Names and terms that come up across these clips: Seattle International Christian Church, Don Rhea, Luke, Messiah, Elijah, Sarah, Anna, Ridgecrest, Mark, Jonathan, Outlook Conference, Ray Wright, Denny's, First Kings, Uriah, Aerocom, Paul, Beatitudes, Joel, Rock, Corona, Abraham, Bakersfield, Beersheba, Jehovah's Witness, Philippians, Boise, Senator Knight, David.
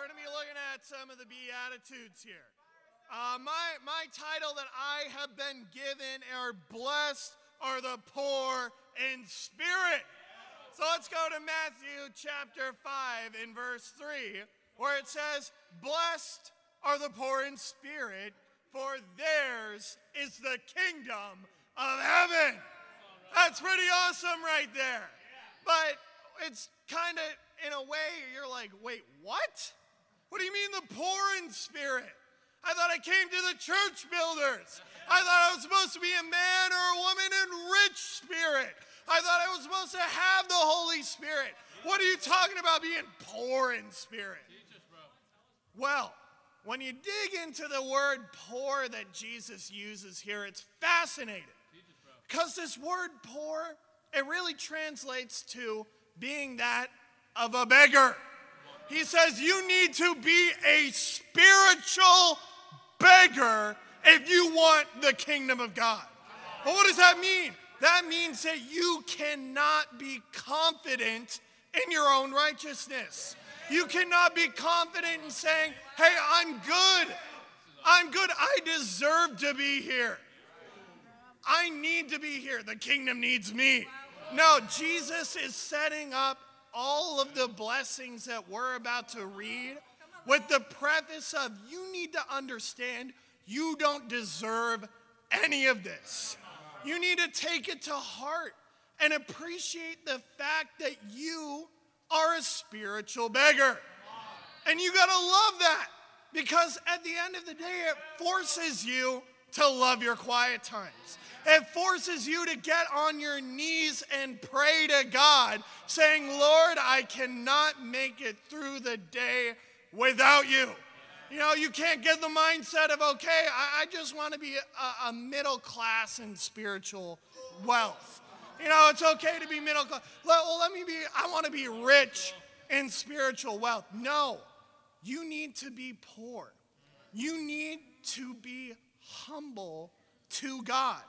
We're going to be looking at some of the Beatitudes here. My title that I have been given are Blessed Are the Poor in Spirit. So let's go to Matthew chapter 5 in verse 3, where it says, Blessed are the poor in spirit, for theirs is the kingdom of heaven. That's pretty awesome right there. But it's kind of, in a way, you're like, wait, what? What do you mean the poor in spirit? I thought I came to the church builders. I thought I was supposed to be a man or a woman in rich spirit. I thought I was supposed to have the Holy Spirit. What are you talking about being poor in spirit? Well, when you dig into the word poor that Jesus uses here, it's fascinating. Because this word poor, it really translates to being that of a beggar. He says you need to be a spiritual beggar if you want the kingdom of God. But what does that mean? That means that you cannot be confident in your own righteousness. You cannot be confident in saying, hey, I'm good. I'm good. I deserve to be here. I need to be here. The kingdom needs me. No, Jesus is setting up all of the blessings that we're about to read with the preface of you need to understand you don't deserve any of this. You need to take it to heart and appreciate the fact that you are a spiritual beggar. And you got to love that because at the end of the day, it forces you to love your quiet times. It forces you to get on your knees and pray to God, saying, Lord, I cannot make it through the day without you. You know, you can't get the mindset of, okay, I just want to be a middle class in spiritual wealth. You know, it's okay to be middle class. Well, I want to be rich in spiritual wealth. No, you need to be poor. You need to be humble to God.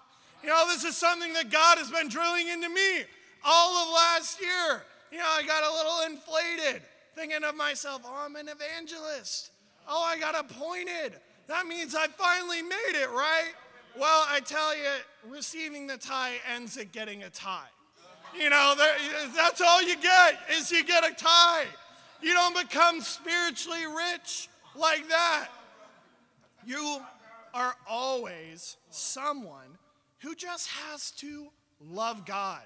You know, this is something that God has been drilling into me all of last year. You know, I got a little inflated thinking of myself, oh, I'm an evangelist. Oh, I got appointed. That means I finally made it, right? Well, I tell you, receiving the tie ends at getting a tie. You know, that's all you get is you get a tie. You don't become spiritually rich like that. You are always someone who just has to love God.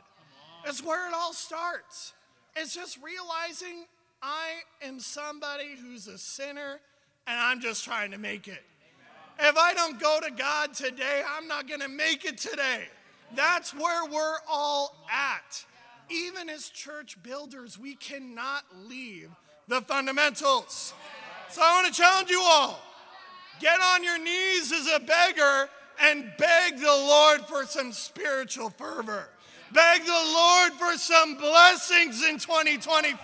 That's where it all starts. It's just realizing I am somebody who's a sinner and I'm just trying to make it. If I don't go to God today, I'm not going to make it today. That's where we're all at. Even as church builders, we cannot leave the fundamentals. So I want to challenge you all. Get on your knees as a beggar and beg the Lord for some spiritual fervor. Beg the Lord for some blessings in 2024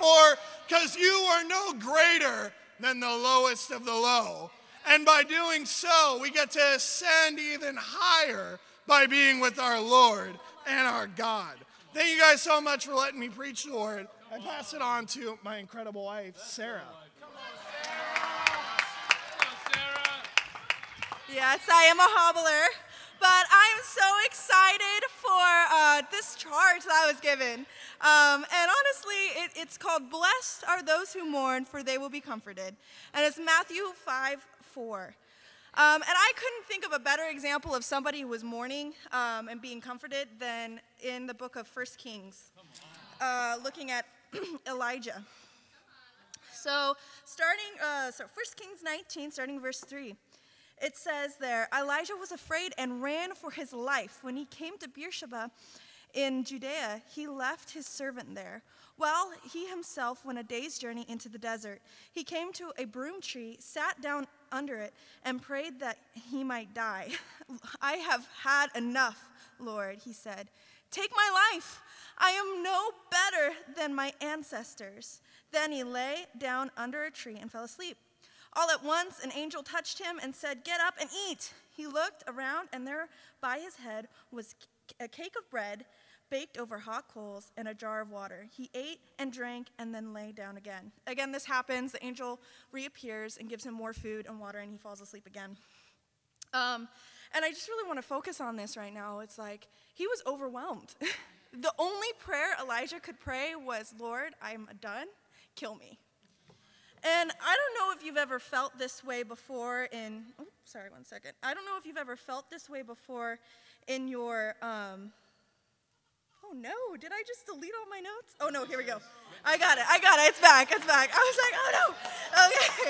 because you are no greater than the lowest of the low. And by doing so, we get to ascend even higher by being with our Lord and our God. Thank you guys so much for letting me preach the word. I pass it on to my incredible wife, Sarah. Yes, I am a hobbler, but I am so excited for this charge that I was given. And honestly, it's called, Blessed are those who mourn, for they will be comforted. And it's Matthew 5:4. And I couldn't think of a better example of somebody who was mourning and being comforted than in the book of First Kings, looking at Elijah. So starting, 1 Kings 19, starting verse 3. It says there, Elijah was afraid and ran for his life. When he came to Beersheba in Judea, he left his servant there. While he himself went a day's journey into the desert, he came to a broom tree, sat down under it, and prayed that he might die. I have had enough, Lord, he said. Take my life. I am no better than my ancestors. Then he lay down under a tree and fell asleep. All at once, an angel touched him and said, Get up and eat. He looked around, and there by his head was a cake of bread baked over hot coals, and a jar of water. He ate and drank and then lay down again. Again, this happens. The angel reappears and gives him more food and water, and he falls asleep again. And I just really want to focus on this right now. It's like he was overwhelmed. The only prayer Elijah could pray was, "Lord, I'm done. Kill me." And I don't know if you've ever felt this way before in, I don't know if you've ever felt this way before in your, oh no, did I just delete all my notes? Oh no, here we go. I got it, it's back. I was like, oh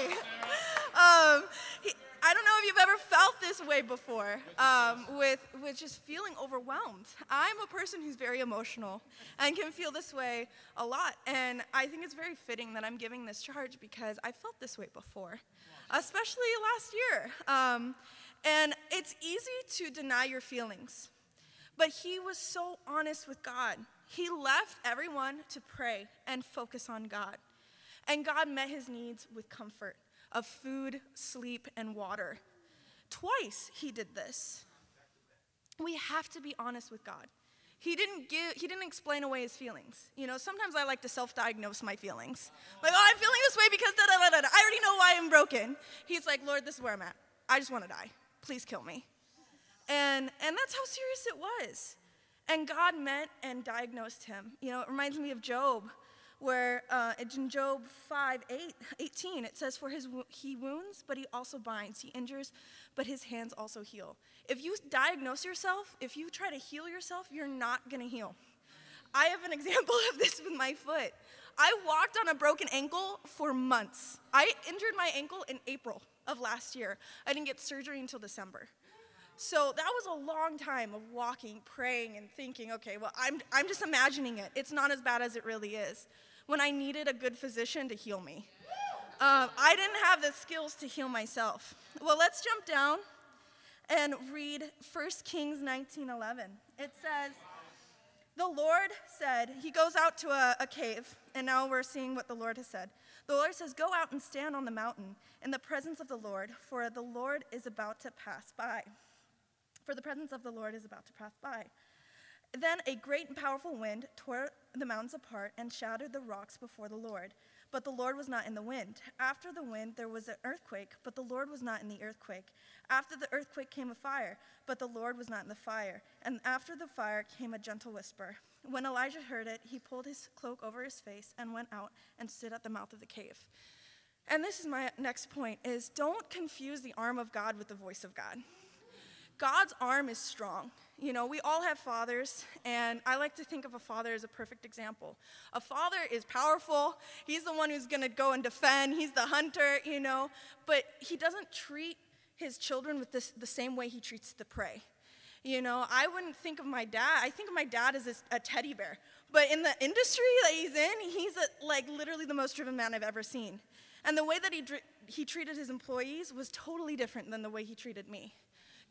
no, okay. I don't know if you've ever felt this way before, with just feeling overwhelmed. I'm a person who's very emotional and can feel this way a lot, and I think it's very fitting that I'm giving this charge because I felt this way before, especially last year. And it's easy to deny your feelings, but he was so honest with God. He left everyone to pray and focus on God, and God met his needs with comfort of food, sleep, and water. Twice he did this. We have to be honest with God. He didn't explain away his feelings. You know, sometimes I like to self-diagnose my feelings. Like, oh, I'm feeling this way because da-da-da-da. I already know why I'm broken. He's like, Lord, this is where I'm at. I just want to die. Please kill me. And that's how serious it was. And God met and diagnosed him. You know, it reminds me of Job, where in Job 5:18, it says, "For he wounds, but he also binds. He injures, but his hands also heal." If you diagnose yourself, if you try to heal yourself, you're not going to heal. I have an example of this with my foot. I walked on a broken ankle for months. I injured my ankle in April of last year. I didn't get surgery until December. So that was a long time of walking, praying, and thinking, okay, well, I'm just imagining it. It's not as bad as it really is, when I needed a good physician to heal me. I didn't have the skills to heal myself. Well, let's jump down and read First Kings 19:11. It says, the Lord said, he goes out to a cave, and now we're seeing what the Lord has said. The Lord says, "Go out and stand on the mountain in the presence of the Lord, for the Lord is about to pass by." For the presence of the Lord is about to pass by. Then a great and powerful wind tore the mountains apart and shattered the rocks before the Lord. But the Lord was not in the wind. After the wind, there was an earthquake, but the Lord was not in the earthquake. After the earthquake came a fire, but the Lord was not in the fire. And after the fire came a gentle whisper. When Elijah heard it, he pulled his cloak over his face and went out and stood at the mouth of the cave. And this is my next point, is don't confuse the arm of God with the voice of God. God's arm is strong. You know, we all have fathers, and I like to think of a father as a perfect example. A father is powerful. He's the one who's going to go and defend. He's the hunter, you know. But he doesn't treat his children with the same way he treats the prey. You know, I wouldn't think of my dad. I think of my dad as a teddy bear. But in the industry that he's in, he's like literally the most driven man I've ever seen. And the way that he treated his employees was totally different than the way he treated me.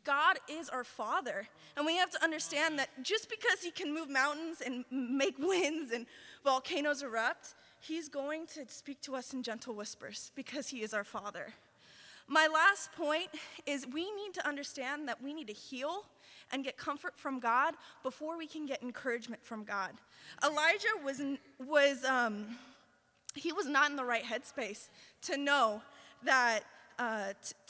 God is our Father, and we have to understand that just because he can move mountains and make winds and volcanoes erupt, he's going to speak to us in gentle whispers because he is our Father. My last point is we need to understand that we need to heal and get comfort from God before we can get encouragement from God. Elijah he was not in the right headspace to know that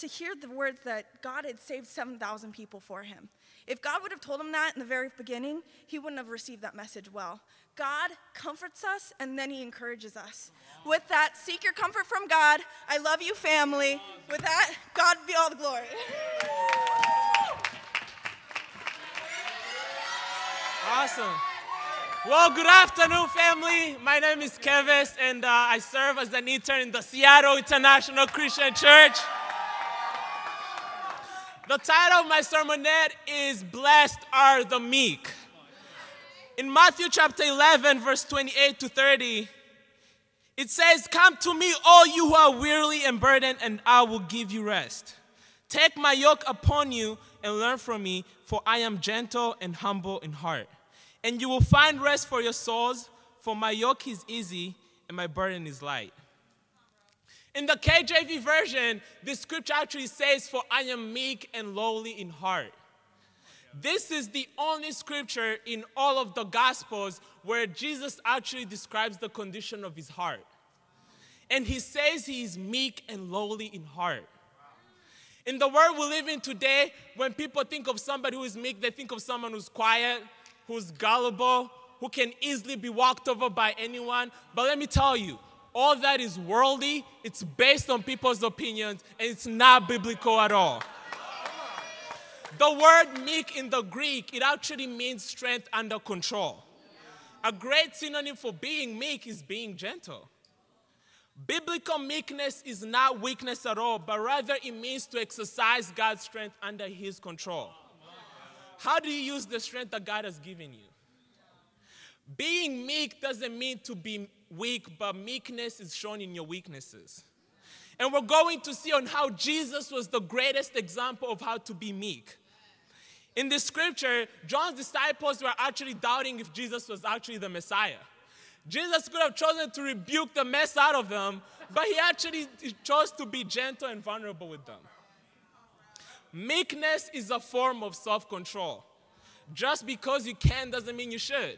to hear the words that God had saved 7,000 people for him. If God would have told him that in the very beginning, he wouldn't have received that message well. God comforts us, and then he encourages us. With that, seek your comfort from God. I love you, family. With that, God be all the glory. Awesome. Well, good afternoon, family. My name is Kevis, and I serve as an intern in the Seattle International Christian Church. The title of my sermonette is "Blessed Are the Meek." In Matthew chapter 11, verse 28 to 30, it says, "Come to me, all you who are weary and burdened, and I will give you rest. Take my yoke upon you and learn from me, for I am gentle and humble in heart. And you will find rest for your souls, for my yoke is easy and my burden is light." In the KJV version, the scripture actually says, "For I am meek and lowly in heart." This is the only scripture in all of the Gospels where Jesus actually describes the condition of his heart. And he says he is meek and lowly in heart. In the world we live in today, when people think of somebody who is meek, they think of someone who's quiet, who's gullible, who can easily be walked over by anyone. But let me tell you, all that is worldly, it's based on people's opinions, and it's not biblical at all. The word meek in the Greek, it actually means strength under control. A great synonym for being meek is being gentle. Biblical meekness is not weakness at all, but rather it means to exercise God's strength under his control. How do you use the strength that God has given you? Being meek doesn't mean to be weak, but meekness is shown in your weaknesses. And we're going to see on how Jesus was the greatest example of how to be meek. In the scripture, John's disciples were actually doubting if Jesus was actually the Messiah. Jesus could have chosen to rebuke the mess out of them, but he actually chose to be gentle and vulnerable with them. Meekness is a form of self-control. Just because you can doesn't mean you should.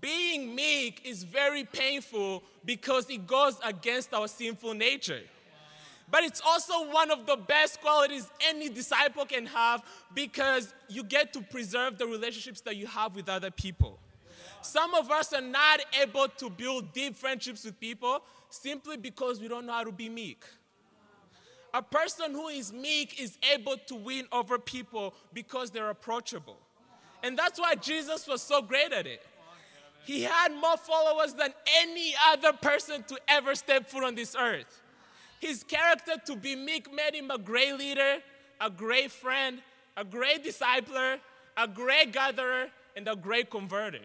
Being meek is very painful because it goes against our sinful nature. But it's also one of the best qualities any disciple can have because you get to preserve the relationships that you have with other people. Some of us are not able to build deep friendships with people simply because we don't know how to be meek. A person who is meek is able to win over people because they're approachable. And that's why Jesus was so great at it. He had more followers than any other person to ever step foot on this earth. His character to be meek made him a great leader, a great friend, a great discipler, a great gatherer, and a great converter.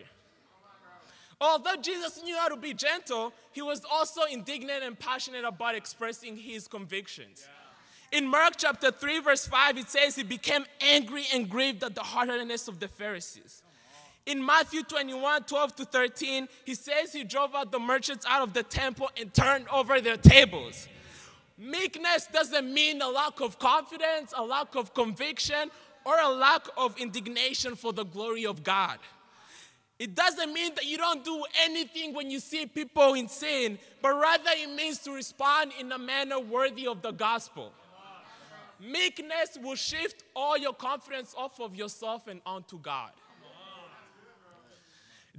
Although Jesus knew how to be gentle, he was also indignant and passionate about expressing his convictions. In Mark chapter 3, verse 5, it says he became angry and grieved at the hardness of the Pharisees. In Matthew 21, 12 to 13, he says he drove out the merchants out of the temple and turned over their tables. Meekness doesn't mean a lack of confidence, a lack of conviction, or a lack of indignation for the glory of God. It doesn't mean that you don't do anything when you see people in sin, but rather it means to respond in a manner worthy of the gospel. Meekness will shift all your confidence off of yourself and onto God.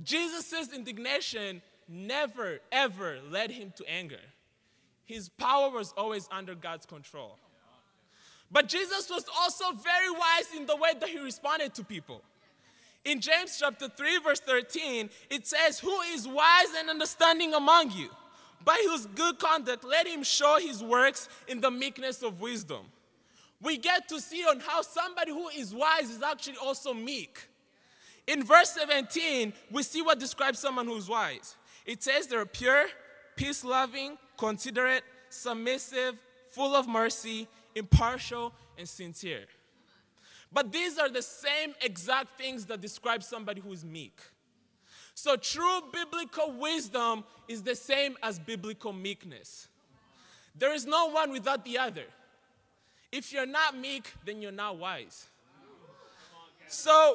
Jesus' indignation never, ever led him to anger. His power was always under God's control. But Jesus was also very wise in the way that he responded to people. In James chapter 3, verse 13, it says, "Who is wise and understanding among you? By whose good conduct let him show his works in the meekness of wisdom." We get to see on how somebody who is wise is actually also meek. In verse 17, we see what describes someone who's wise. It says they're pure, peace-loving, considerate, submissive, full of mercy, impartial, and sincere. But these are the same exact things that describe somebody who is meek. So true biblical wisdom is the same as biblical meekness. There is no one without the other. If you're not meek, then you're not wise. So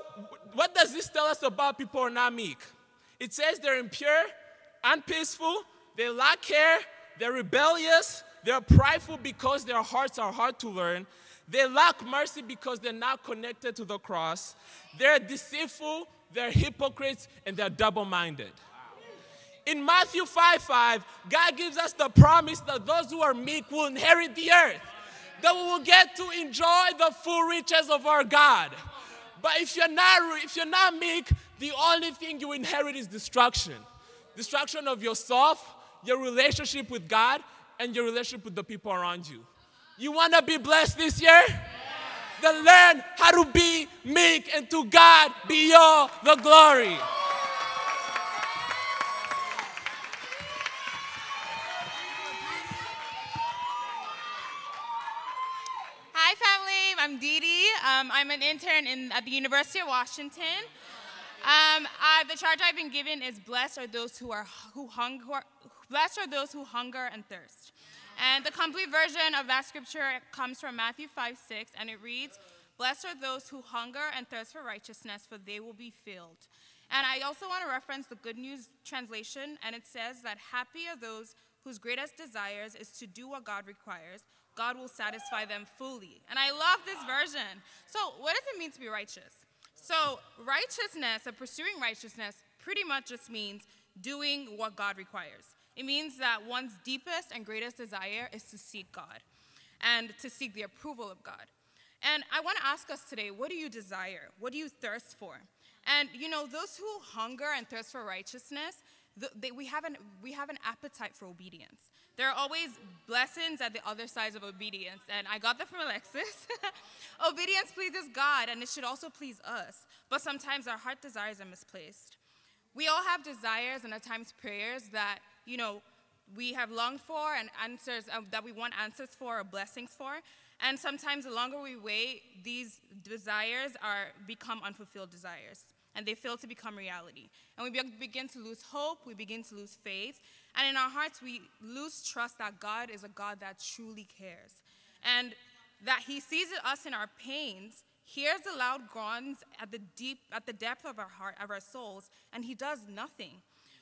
what does this tell us about people who are not meek? It says they're impure, unpeaceful, they lack care, they're rebellious, they're prideful because their hearts are hard to learn, they lack mercy because they're not connected to the cross, they're deceitful, they're hypocrites, and they're double-minded. In Matthew 5:5, God gives us the promise that those who are meek will inherit the earth, that we will get to enjoy the full riches of our God. But if you're not meek, the only thing you inherit is destruction. Destruction of yourself, your relationship with God, and your relationship with the people around you. You want to be blessed this year? Yeah. Then learn how to be meek, and to God be all the glory. Hi, family. I'm Dee Dee. I'm an intern at the University of Washington. The charge I've been given is blessed are those who hunger and thirst. And the complete version of that scripture comes from Matthew 5:6, and it reads, Blessed are those who hunger and thirst for righteousness, for they will be filled. And I also want to reference the Good News translation, and it says that happy are those whose greatest desires is to do what God requires. God will satisfy them fully. And I love this version. So what does it mean to be righteous? So righteousness, or pursuing righteousness, pretty much just means doing what God requires. It means that one's deepest and greatest desire is to seek God and to seek the approval of God. And I want to ask us today, what do you desire? What do you thirst for? And, you know, those who hunger and thirst for righteousness, we have an appetite for obedience. There are always blessings at the other side of obedience, and I got that from Alexis. Obedience pleases God, and it should also please us, but sometimes our heart desires are misplaced. We all have desires and at times prayers that, you know, we have longed for and answers that we want answers for or blessings for, and sometimes the longer we wait, these desires become unfulfilled desires, and they fail to become reality. And we begin to lose hope, we begin to lose faith, and in our hearts we lose trust that God is a God that truly cares, and that he sees us in our pains, hears the loud groans at the depth of our heart, of our souls, and he does nothing.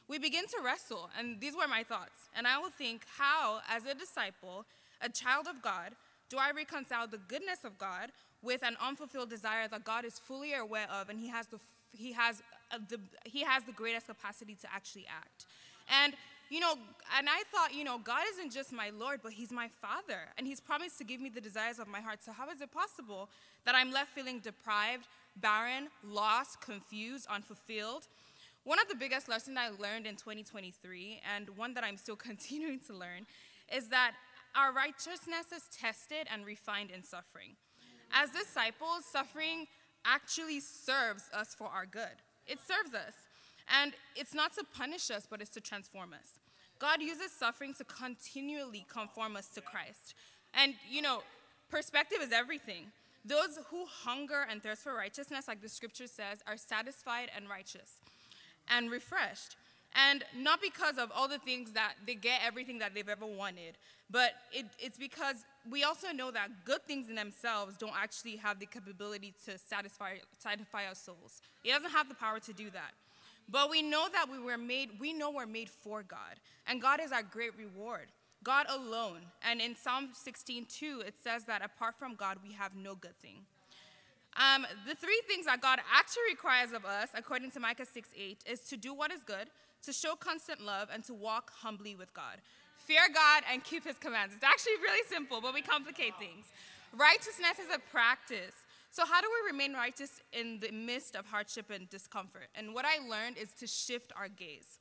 We begin to wrestle, and these were my thoughts, and I will think, how, as a disciple, a child of God, do I reconcile the goodness of God with an unfulfilled desire that God is fully aware of, and he has the greatest capacity to actually act? And, you know, and I thought, you know, God isn't just my Lord, but he's my Father, and he's promised to give me the desires of my heart. So how is it possible that I'm left feeling deprived, barren, lost, confused, unfulfilled? One of the biggest lessons I learned in 2023, and one that I'm still continuing to learn, is that our righteousness is tested and refined in suffering. As disciples, suffering actually serves us for our good. It serves us. And it's not to punish us, but it's to transform us. God uses suffering to continually conform us to Christ. And, you know, perspective is everything. Those who hunger and thirst for righteousness, like the scripture says, are satisfied and righteous and refreshed. And not because of all the things that they get, everything that they've ever wanted, but it's because we also know that good things in themselves don't actually have the capability to satisfy our souls. It doesn't have the power to do that. But we know that we're made for God, and God is our great reward, God alone. And in Psalm 16:2, it says that apart from God, we have no good thing. The three things that God actually requires of us, according to Micah 6:8, is to do what is good, to show constant love, and to walk humbly with God. Fear God and keep his commands. It's actually really simple, but we complicate things. Righteousness is a practice. So how do we remain righteous in the midst of hardship and discomfort? And what I learned is to shift our gaze.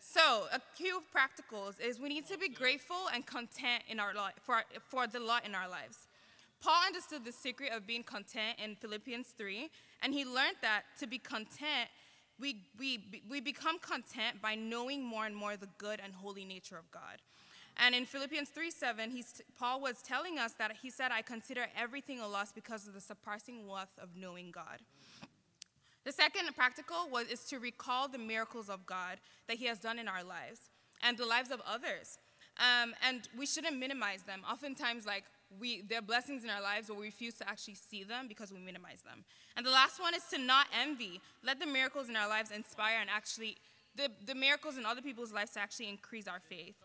So a few practicals is we need to be grateful and content in our life, for the lot in our lives. Paul understood the secret of being content in Philippians 3, and he learned that to be content, we become content by knowing more and more the good and holy nature of God. And in Philippians 3:7, Paul was telling us that he said, I consider everything a loss because of the surpassing worth of knowing God. The second practical is to recall the miracles of God that he has done in our lives and the lives of others. And we shouldn't minimize them. Oftentimes, like, there are blessings in our lives, but we refuse to actually see them because we minimize them. And the last one is to not envy. Let the miracles in our lives inspire and actually, the miracles in other people's lives to actually increase our faith.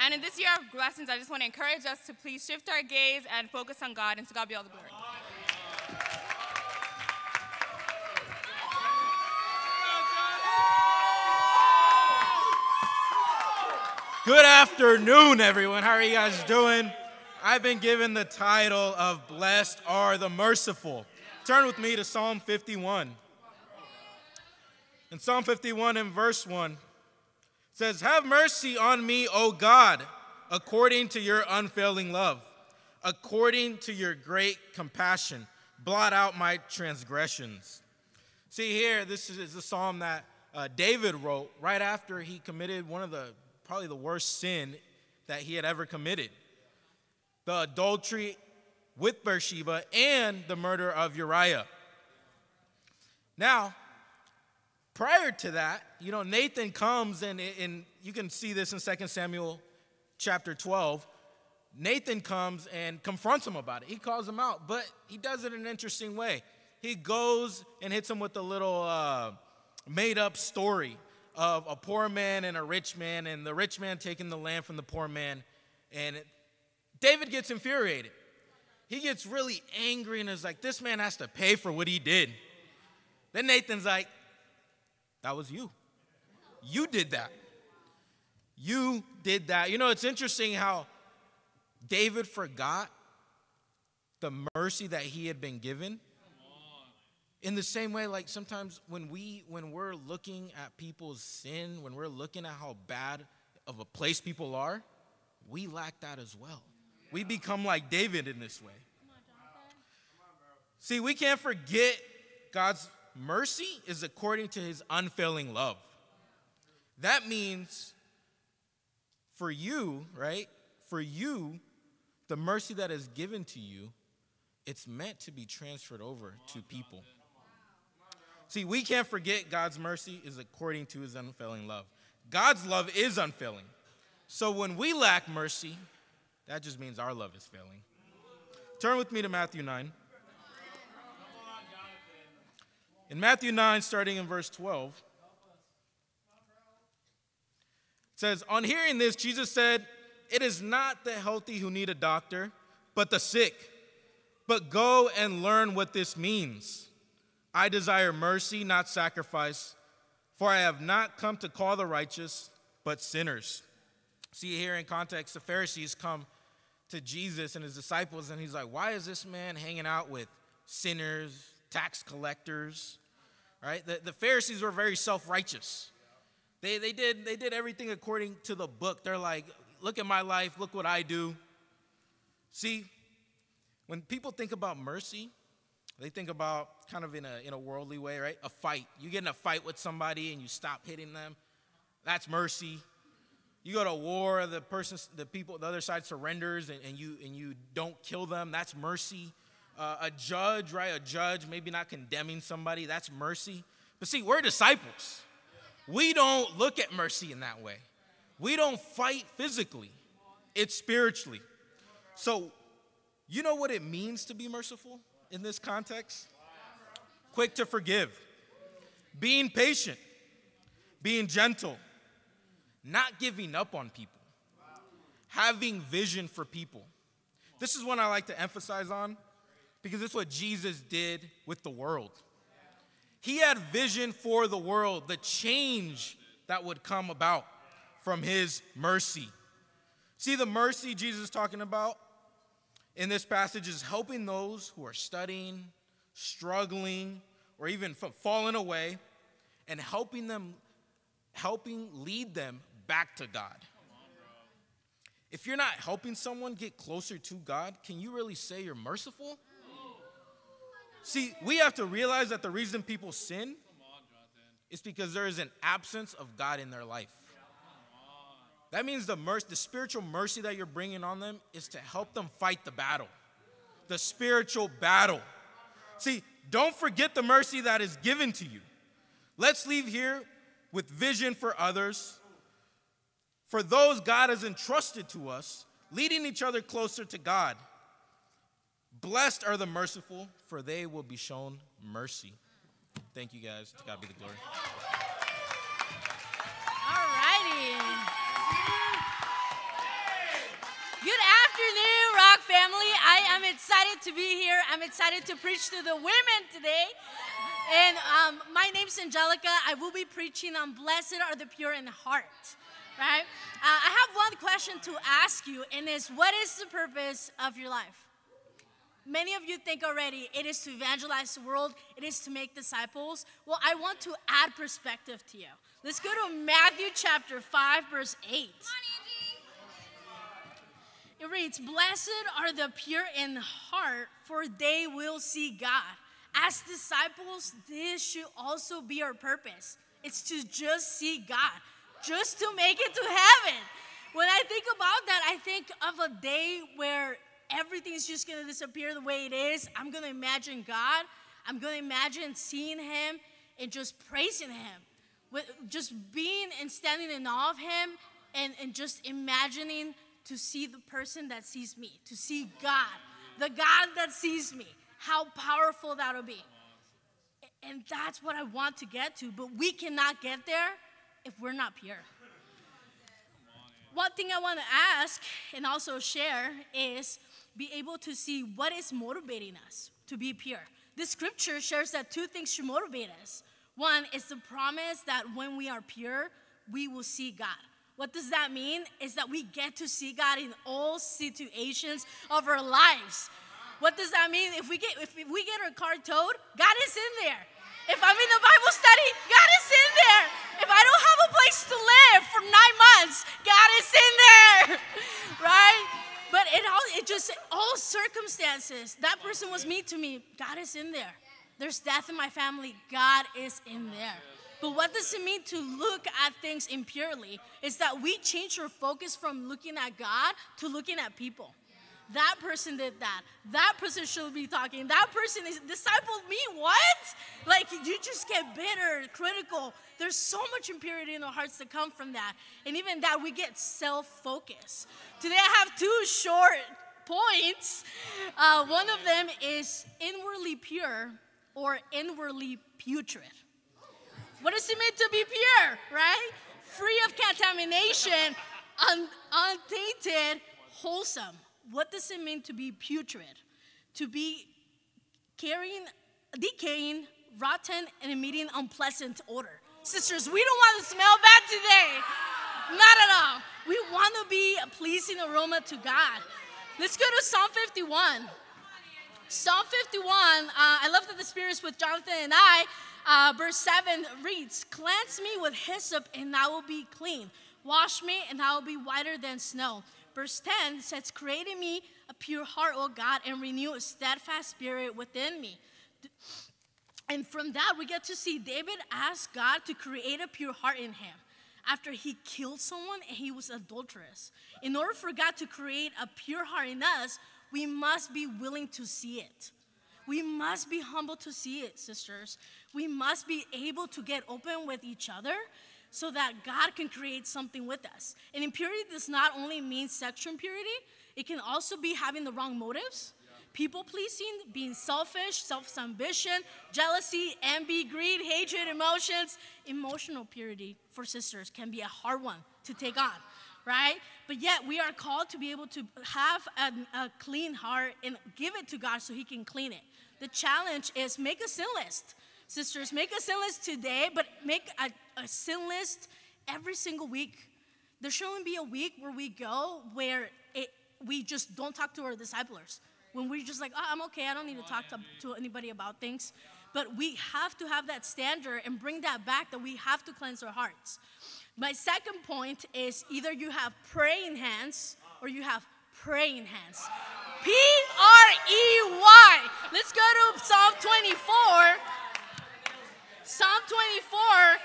And in this year of blessings, I just want to encourage us to please shift our gaze and focus on God, and to God be all the glory. Good afternoon, everyone. How are you guys doing? I've been given the title of Blessed Are the Merciful. Turn with me to Psalm 51. In Psalm 51 in verse 1, it says, have mercy on me, O God, according to your unfailing love, according to your great compassion. Blot out my transgressions. See here, this is a psalm that David wrote right after he committed one of probably the worst sin that he had ever committed. The adultery with Beersheba and the murder of Uriah. Now, prior to that, you know, Nathan comes, and you can see this in 2 Samuel chapter 12. Nathan comes and confronts him about it. He calls him out, but he does it in an interesting way. He goes and hits him with a little made-up story of a poor man and a rich man, and the rich man taking the land from the poor man. And David gets infuriated. He gets really angry and is like, this man has to pay for what he did. Then Nathan's like, that was you. You did that. You did that. You know, it's interesting how David forgot the mercy that he had been given. In the same way, like sometimes when we're looking at people's sin, when we're looking at how bad of a place people are, we lack that as well. Yeah. We become like David in this way. Come on, see, we can't forget God's mercy is according to his unfailing love. That means for you, right? For you, the mercy that is given to you, it's meant to be transferred over to people. See, we can't forget God's mercy is according to his unfailing love. God's love is unfailing. So when we lack mercy, that just means our love is failing. Turn with me to Matthew 9. In Matthew 9, starting in verse 12, it says, on hearing this, Jesus said, it is not the healthy who need a doctor, but the sick. But go and learn what this means. I desire mercy, not sacrifice, for I have not come to call the righteous, but sinners. See, here in context, the Pharisees come to Jesus and his disciples, and he's like, why is this man hanging out with sinners, tax collectors, right? The Pharisees were very self-righteous. They did everything according to the book. They're like, look at my life, look what I do. See, when people think about mercy, they think about kind of in a worldly way, right? A fight. You get in a fight with somebody and you stop hitting them. That's mercy. You go to war, the other side surrenders and you don't kill them. That's mercy. A judge, right? A judge maybe not condemning somebody. That's mercy. But see, we're disciples. We don't look at mercy in that way. We don't fight physically. It's spiritually. So you know what it means to be merciful in this context? Quick to forgive. Being patient. Being gentle. Not giving up on people. Having vision for people. This is one I like to emphasize on because it's what Jesus did with the world. He had vision for the world, the change that would come about from his mercy. See, the mercy Jesus is talking about in this passage is helping those who are studying, struggling, or even falling away, and helping lead them back to God. If you're not helping someone get closer to God, can you really say you're merciful? See, we have to realize that the reason people sin is because there is an absence of God in their life. That means the spiritual mercy that you're bringing on them is to help them fight the battle, the spiritual battle. See, don't forget the mercy that is given to you. Let's leave here with vision for others, for those God has entrusted to us, leading each other closer to God. Blessed are the merciful, for they will be shown mercy. Thank you, guys. To God be the glory. All righty. Good afternoon, Rock family. I am excited to be here. I'm excited to preach to the women today. And my name's Angelica. I will be preaching on blessed are the pure in heart, right? I have one question to ask you, and it's what is the purpose of your life? Many of you think already it is to evangelize the world, it is to make disciples. Well, I want to add perspective to you. Let's go to Matthew chapter 5, verse 8. It reads, blessed are the pure in heart, for they will see God. As disciples, this should also be our purpose. It's to just see God, just to make it to heaven. When I think about that, I think of a day where everything's just going to disappear the way it is. I'm going to imagine God. I'm going to imagine seeing him and just praising him. With just being and standing in awe of him and just imagining to see the person that sees me, to see God, the God that sees me. How powerful that'll be. And that's what I want to get to, but we cannot get there if we're not pure. One thing I want to ask and also share is be able to see what is motivating us to be pure. This scripture shares that two things should motivate us. One is the promise that when we are pure, we will see God. What does that mean? Is that we get to see God in all situations of our lives. What does that mean? If we get our car towed, God is in there. If I'm in the Bible study, God is in there. If I don't have a place to live for 9 months, God is in there, right? But all circumstances, that person was mean to me, God is in there. There's death in my family, God is in there. But what does it mean to look at things impurely? Is that we change our focus from looking at God to looking at people. That person did that. That person should be talking. That person is discipled me. What? Like, you just get bitter, critical. There's so much impurity in our hearts that come from that. And even that, we get self-focus. Today, I have two short points. One of them is inwardly pure or inwardly putrid. What does it mean to be pure, right? Free of contamination, untainted, wholesome. What does it mean to be putrid? To be carrying, decaying, rotten, and emitting unpleasant odor. Sisters, we don't want to smell bad today. Not at all. We want to be a pleasing aroma to God. Let's go to Psalm 51. Psalm 51, I love that the Spirit is with Jonathan and I. Verse 7 reads, "Cleanse me with hyssop, and I will be clean. Wash me, and I will be whiter than snow." Verse 10 says, "Create in me a pure heart, O God, and renew a steadfast spirit within me." And from that, we get to see David ask God to create a pure heart in him after he killed someone and he was adulterous. In order for God to create a pure heart in us, we must be willing to see it. We must be humble to see it, sisters. We must be able to get open with each other so that God can create something with us. And impurity does not only mean sexual impurity. It can also be having the wrong motives, people-pleasing, being selfish, self-ambition, jealousy, envy, greed, hatred, emotions. Emotional purity for sisters can be a hard one to take on, right? But yet we are called to be able to have a clean heart and give it to God so he can clean it. The challenge is make a sin list. Sisters, make a sin list today, but make a sin list every single week. There shouldn't be a week where we go where we just don't talk to our disciplers. When we're just like, oh, I'm okay, I don't need to talk to anybody about things. But we have to have that standard and bring that back, that we have to cleanse our hearts. My second point is either you have praying hands or you have praying hands. P-R-E-Y. Let's go to Psalm 24. Psalm 24,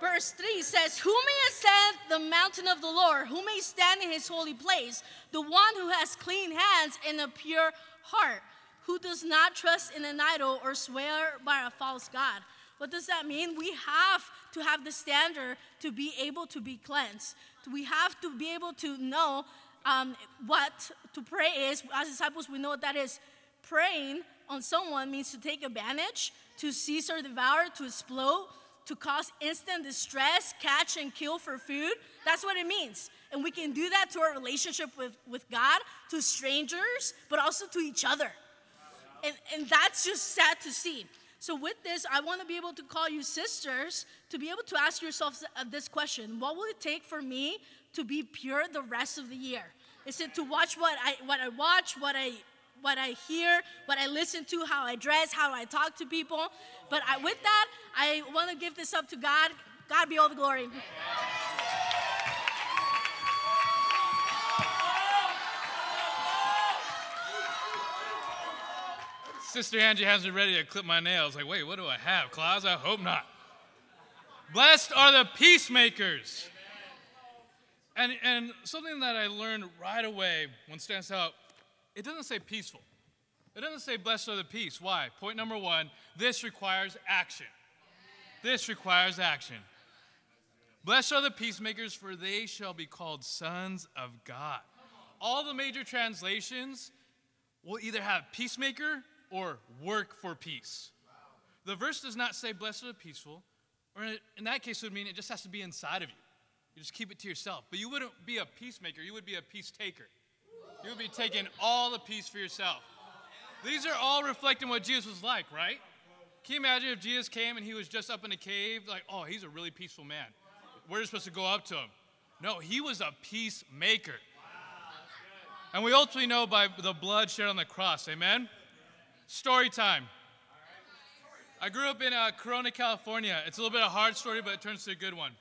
verse 3 says, "Who may ascend the mountain of the Lord? Who may stand in his holy place? The one who has clean hands and a pure heart, who does not trust in an idol or swear by a false god." What does that mean? We have to have the standard to be able to be cleansed. We have to be able to know what to pray is. As disciples, we know what that is. Praying on someone means to take advantage, to seize or devour, to explode, to cause instant distress, catch and kill for food. That's what it means. And we can do that to our relationship with God, to strangers, but also to each other. And that's just sad to see. So with this, I want to be able to call you sisters to be able to ask yourself this question. What will it take for me to be pure the rest of the year? Is it to watch what I hear, what I listen to, how I dress, how I talk to people? But with that, I want to give this up to God. God be all the glory. Amen. Sister Angie has me ready to clip my nails. Like, wait, what do I have, Claus? I hope not. Blessed are the peacemakers. And something that I learned right away when stands out, it doesn't say peaceful. It doesn't say blessed are the peace. Why? Point number one, this requires action. This requires action. Blessed are the peacemakers, for they shall be called sons of God. all the major translations will either have peacemaker or work for peace. Wow. The verse does not say blessed are the peaceful, or in that case it would mean it just has to be inside of you. You just keep it to yourself. But you wouldn't be a peacemaker, you would be a peace taker. You would be taking all the peace for yourself. These are all reflecting what Jesus was like, right? Can you imagine if Jesus came and he was just up in a cave, like, oh, he's a really peaceful man. We're just supposed to go up to him. No, he was a peacemaker. Wow, and we ultimately know by the blood shed on the cross, amen? Story time. I grew up in Corona, California. It's a little bit of a hard story, but it turns to a good one.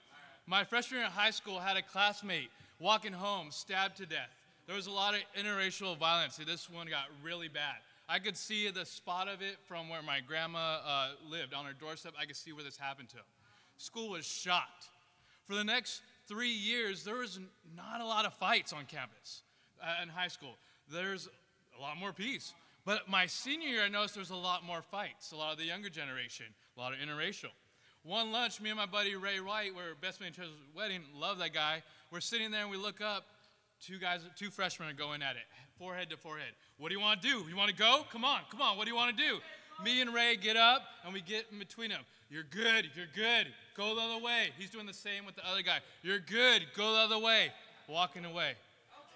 My freshman year in high school, I had a classmate walking home, stabbed to death. There was a lot of interracial violence. This one got really bad. I could see the spot of it from where my grandma lived on her doorstep. I could see where this happened to him. School was shocked. For the next 3 years, there was not a lot of fights on campus in high school. There's a lot more peace. But my senior year, I noticed there was a lot more fights, a lot of the younger generation, a lot of interracial. One lunch, me and my buddy Ray Wright, we're best man in church wedding, love that guy. We're sitting there and we look up, two freshmen are going at it, forehead to forehead. What do you want to do? You want to go? Come on, what do you want to do? Me and Ray get up and we get in between them. You're good, go the other way. He's doing the same with the other guy. You're good, go the other way. Walking away.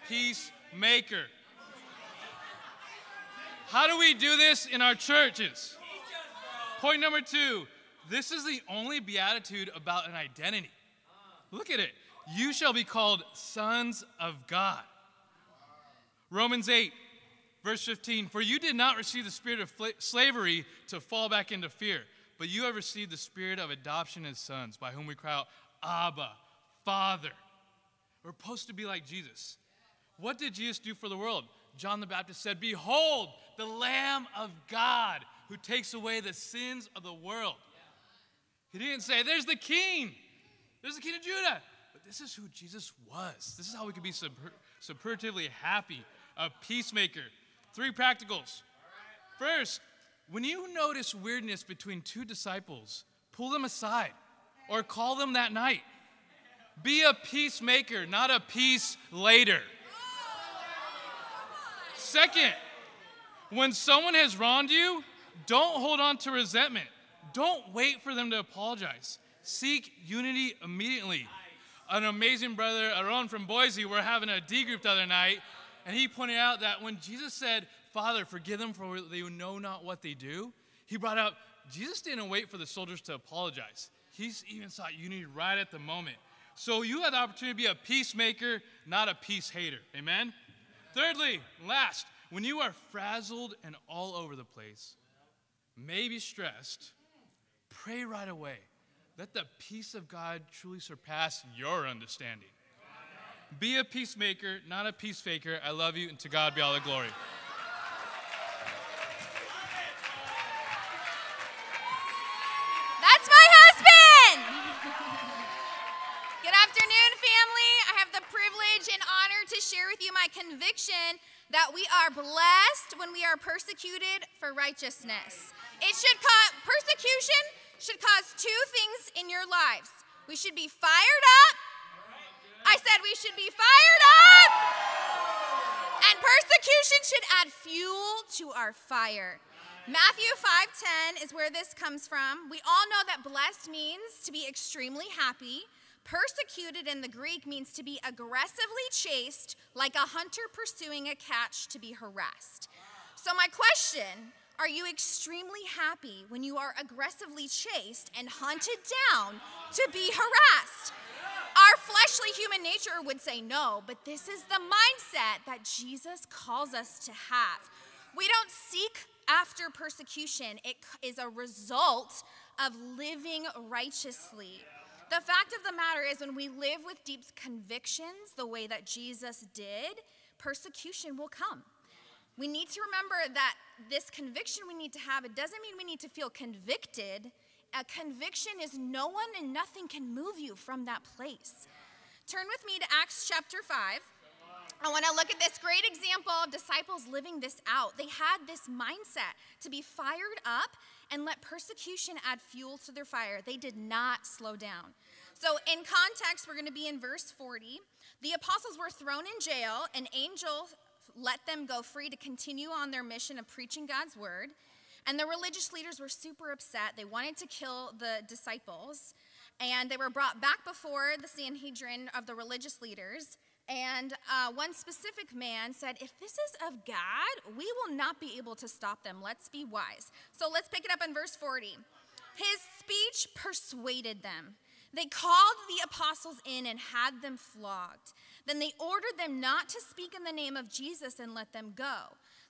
Peacemaker. How do we do this in our churches? Point number two, this is the only beatitude about an identity. Look at it. You shall be called sons of God. Romans 8, verse 15. For you did not receive the spirit of slavery to fall back into fear, but you have received the spirit of adoption as sons, by whom we cry out, Abba, Father. We're supposed to be like Jesus. What did Jesus do for the world? John the Baptist said, behold, the Lamb of God who takes away the sins of the world. He didn't say, there's the king of Judah. This is who Jesus was. This is how we can be superlatively happy, a peacemaker. Three practicals. First, when you notice weirdness between two disciples, pull them aside or call them that night. Be a peacemaker, not a peace later. Second, when someone has wronged you, don't hold on to resentment. Don't wait for them to apologize. Seek unity immediately. An amazing brother, Aaron from Boise, we're having a D group the other night, and he pointed out that when Jesus said, Father, forgive them for they know not what they do, he brought up, Jesus didn't wait for the soldiers to apologize. He even sought unity right at the moment. So you have the opportunity to be a peacemaker, not a peace hater. Amen? Thirdly, last, when you are frazzled and all over the place, maybe stressed, pray right away. Let the peace of God truly surpass your understanding. Be a peacemaker, not a peace faker. I love you, and to God be all the glory. That's my husband! Good afternoon, family. I have the privilege and honor to share with you my conviction that we are blessed when we are persecuted for righteousness. It should cause persecution. Should cause two things in your lives. We should be fired up. I said we should be fired up. And persecution should add fuel to our fire. Matthew 5:10 is where this comes from. We all know that blessed means to be extremely happy. Persecuted in the Greek means to be aggressively chased, like a hunter pursuing a catch to be harassed. So my question, are you extremely happy when you are aggressively chased and hunted down to be harassed? Our fleshly human nature would say no, but this is the mindset that Jesus calls us to have. We don't seek after persecution. It is a result of living righteously. The fact of the matter is when we live with deep convictions the way that Jesus did, persecution will come. We need to remember that this conviction we need to have, it doesn't mean we need to feel convicted. A conviction is no one and nothing can move you from that place. Turn with me to Acts chapter 5. I want to look at this great example of disciples living this out. They had this mindset to be fired up and let persecution add fuel to their fire. They did not slow down. So in context, we're going to be in verse 40. The apostles were thrown in jail. An angel let them go free to continue on their mission of preaching God's word. And the religious leaders were super upset. They wanted to kill the disciples. And they were brought back before the Sanhedrin of the religious leaders. And one specific man said, if this is of God, we will not be able to stop them. Let's be wise. So let's pick it up in verse 40. His speech persuaded them. They called the apostles in and had them flogged. Then they ordered them not to speak in the name of Jesus and let them go.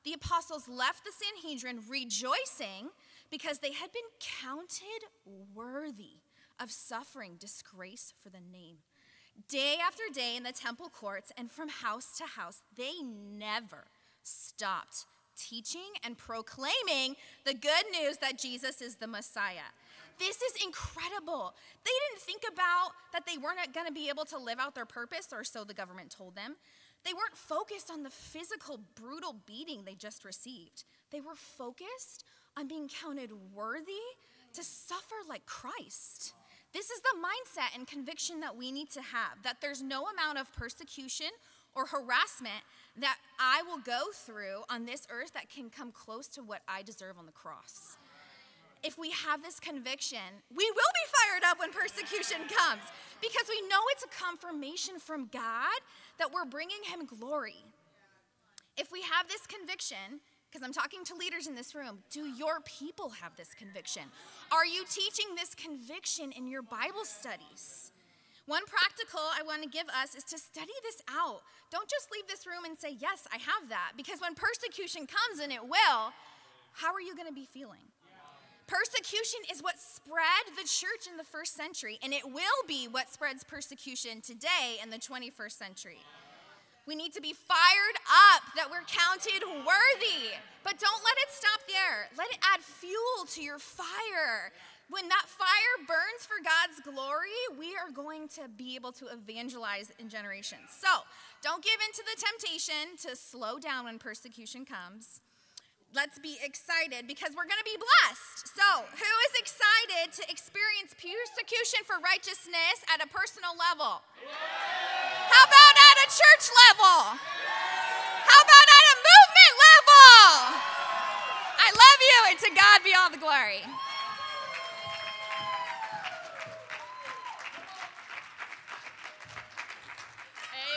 The apostles left the Sanhedrin rejoicing because they had been counted worthy of suffering disgrace for the name. Day after day in the temple courts and from house to house, they never stopped teaching and proclaiming the good news that Jesus is the Messiah. This is incredible. They didn't think about that they weren't going to be able to live out their purpose, or so the government told them. They weren't focused on the physical, brutal beating they just received. They were focused on being counted worthy to suffer like Christ. This is the mindset and conviction that we need to have, that there's no amount of persecution or harassment that I will go through on this earth that can come close to what I deserve on the cross. If we have this conviction, we will be fired up when persecution comes, because we know it's a confirmation from God that we're bringing him glory. If we have this conviction, because I'm talking to leaders in this room, do your people have this conviction? Are you teaching this conviction in your Bible studies? One practical I want to give us is to study this out. Don't just leave this room and say, yes, I have that, because when persecution comes, and it will, how are you going to be feeling? Persecution is what spread the church in the first century, and it will be what spreads persecution today in the 21st century. We need to be fired up that we're counted worthy, but don't let it stop there. Let it add fuel to your fire. When that fire burns for God's glory, we are going to be able to evangelize in generations. So don't give in to the temptation to slow down when persecution comes. Let's be excited because we're going to be blessed. So who is excited to experience persecution for righteousness at a personal level? How about at a church level? How about at a movement level? I love you, and to God be all the glory.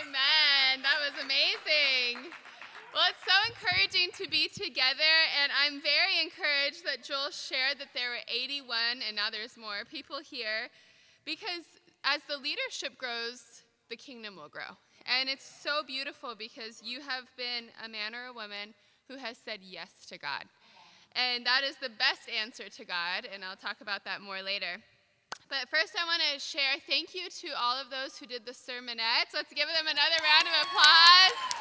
Amen. That was amazing. Well, it's so encouraging to be together, and I'm very encouraged that Joel shared that there were 81, and now there's more people here, because as the leadership grows, the kingdom will grow. And it's so beautiful because you have been a man or a woman who has said yes to God. And that is the best answer to God, and I'll talk about that more later. But first I want to share thank you to all of those who did the sermonettes. Let's give them another round of applause.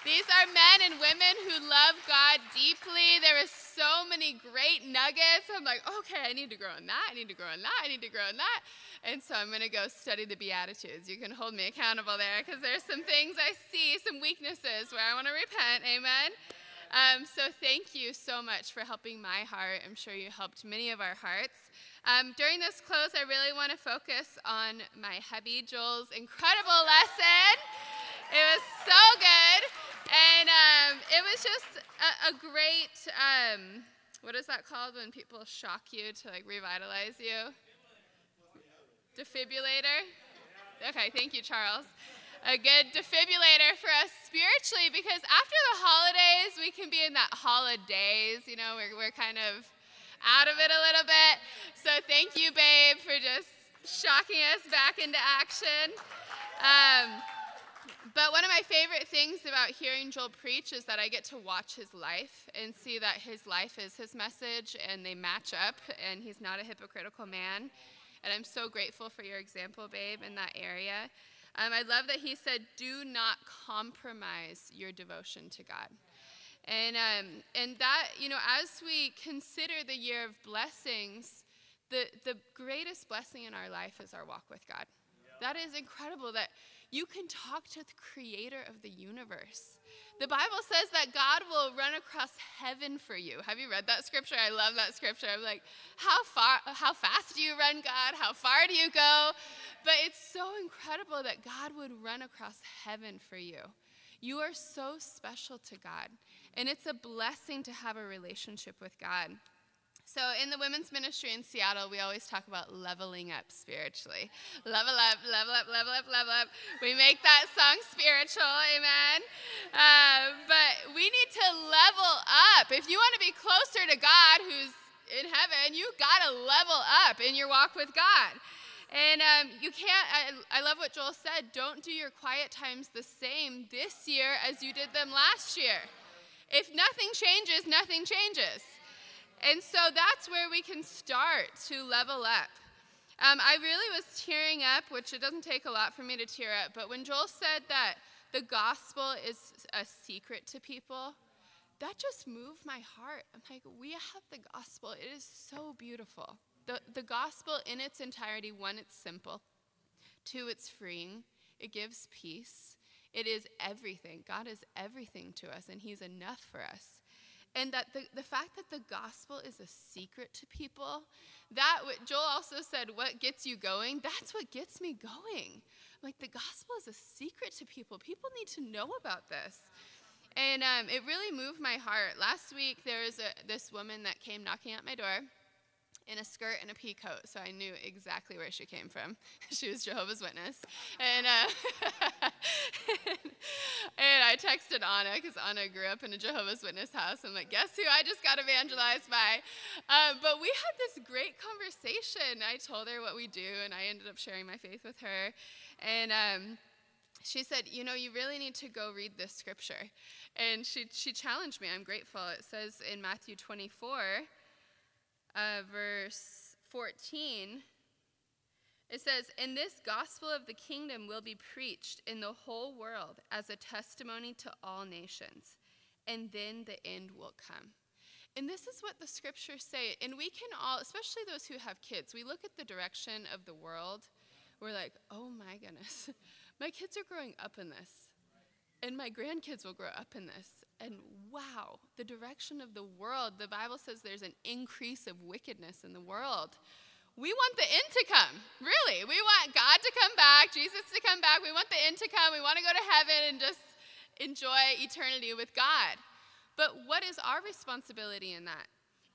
These are men and women who love God deeply. There was so many great nuggets. I'm like, okay, I need to grow in that. I need to grow in that. I need to grow in that. And so I'm going to go study the Beatitudes. You can hold me accountable there, because there's some things I see, some weaknesses where I want to repent. Amen. So thank you so much for helping my heart. I'm sure you helped many of our hearts. During this close, I really want to focus on my hubby Joel's incredible lesson. It was so good. And it was just a great, what is that called when people shock you to like revitalize you? Defibrillator? Okay, thank you, Charles. A good defibrillator for us spiritually, because after the holidays, we can be in that holidays, you know, we're kind of out of it a little bit. So thank you, babe, for just shocking us back into action. But one of my favorite things about hearing Joel preach is that I get to watch his life and see that his life is his message, and they match up, and he's not a hypocritical man. And I'm so grateful for your example, babe, in that area. I love that he said, do not compromise your devotion to God. And that, you know, as we consider the year of blessings, the greatest blessing in our life is our walk with God. That is incredible that You can talk to the creator of the universe. The Bible says that God will run across heaven for you. Have you read that scripture? I love that scripture. I'm like, how fast do you run, God? How far do you go? But it's so incredible that God would run across heaven for you. You are so special to God, and it's a blessing to have a relationship with God. So in the women's ministry in Seattle, we always talk about leveling up spiritually. Level up, level up, level up, level up. We make that song spiritual, amen? But we need to level up. If you want to be closer to God who's in heaven, you got to level up in your walk with God. And you can't, I love what Joel said, don't do your quiet times the same this year as you did them last year. If nothing changes, nothing changes. And so that's where we can start to level up. I really was tearing up, which it doesn't take a lot for me to tear up, but when Joel said that the gospel is a secret to people, that just moved my heart. I'm like, we have the gospel. It is so beautiful. The gospel in its entirety, one, it's simple. Two, it's freeing. It gives peace. It is everything. God is everything to us, and he's enough for us. And that the fact that the gospel is a secret to people, that what Joel also said, what gets you going, that's what gets me going. Like, the gospel is a secret to people. People need to know about this. And it really moved my heart. Last week, there was this woman that came knocking at my door in a skirt and a pea coat, so I knew exactly where she came from. She was Jehovah's Witness. And, and I texted Anna, because Anna grew up in a Jehovah's Witness house. I'm like, guess who I just got evangelized by? But we had this great conversation. I told her what we do, and I ended up sharing my faith with her. And she said, you know, you really need to go read this scripture. And she challenged me. I'm grateful. It says in Matthew 24, verse 14, it says, and this gospel of the kingdom will be preached in the whole world as a testimony to all nations, and then the end will come. And this is what the scriptures say. And we can all, especially those who have kids, we look at the direction of the world. We're like, oh my goodness, my kids are growing up in this, and my grandkids will grow up in this. And wow, the direction of the world. The Bible says there's an increase of wickedness in the world. We want the end to come, really. We want God to come back, Jesus to come back. We want the end to come. We want to go to heaven and just enjoy eternity with God. But what is our responsibility in that?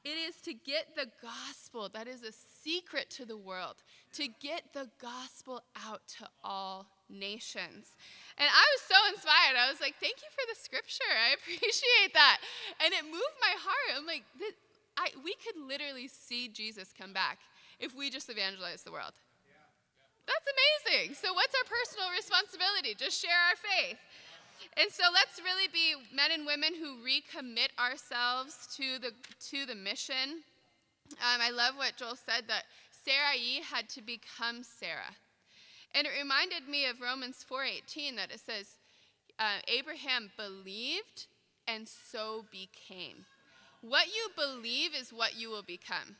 It is to get the gospel. That is a secret to the world, to get the gospel out to all nations. And I was so inspired. I was like, thank you for the scripture. I appreciate that. And it moved my heart. I'm like, we could literally see Jesus come back if we just evangelize the world. That's amazing. So what's our personal responsibility? Just share our faith. And so let's really be men and women who recommit ourselves to the mission. I love what Joel said, that Sarai had to become Sarah. And it reminded me of Romans 4:18, that it says, Abraham believed and so became. What you believe is what you will become.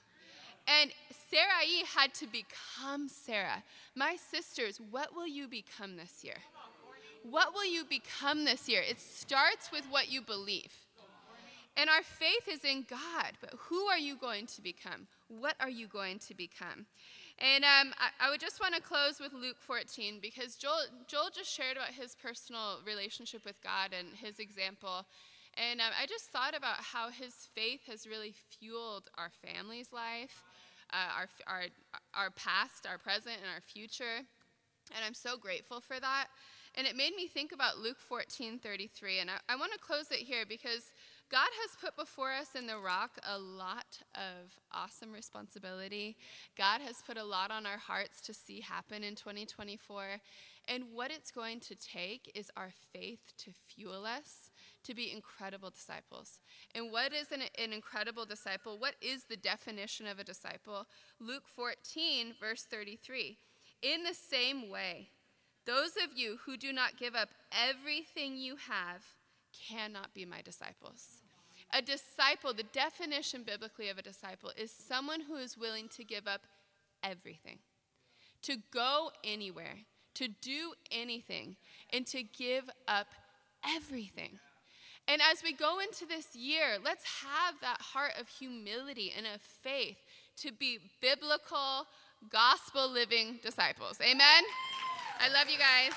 And Sarai had to become Sarah. My sisters, what will you become this year? What will you become this year? It starts with what you believe. And our faith is in God, but who are you going to become? What are you going to become? And I would just want to close with Luke 14, because Joel just shared about his personal relationship with God and his example. And I just thought about how his faith has really fueled our family's life, our past, our present, and our future. And I'm so grateful for that. And it made me think about Luke 14:33. And I want to close it here, because God has put before us in the Rock a lot of awesome responsibility. God has put a lot on our hearts to see happen in 2024. And what it's going to take is our faith to fuel us to be incredible disciples. And what is an incredible disciple? What is the definition of a disciple? Luke 14, verse 33. In the same way, those of you who do not give up everything you have cannot be my disciples. A disciple, the definition biblically of a disciple, is someone who is willing to give up everything, to go anywhere, to do anything, and to give up everything. And as we go into this year, let's have that heart of humility and of faith to be biblical, gospel-living disciples. Amen? I love you guys.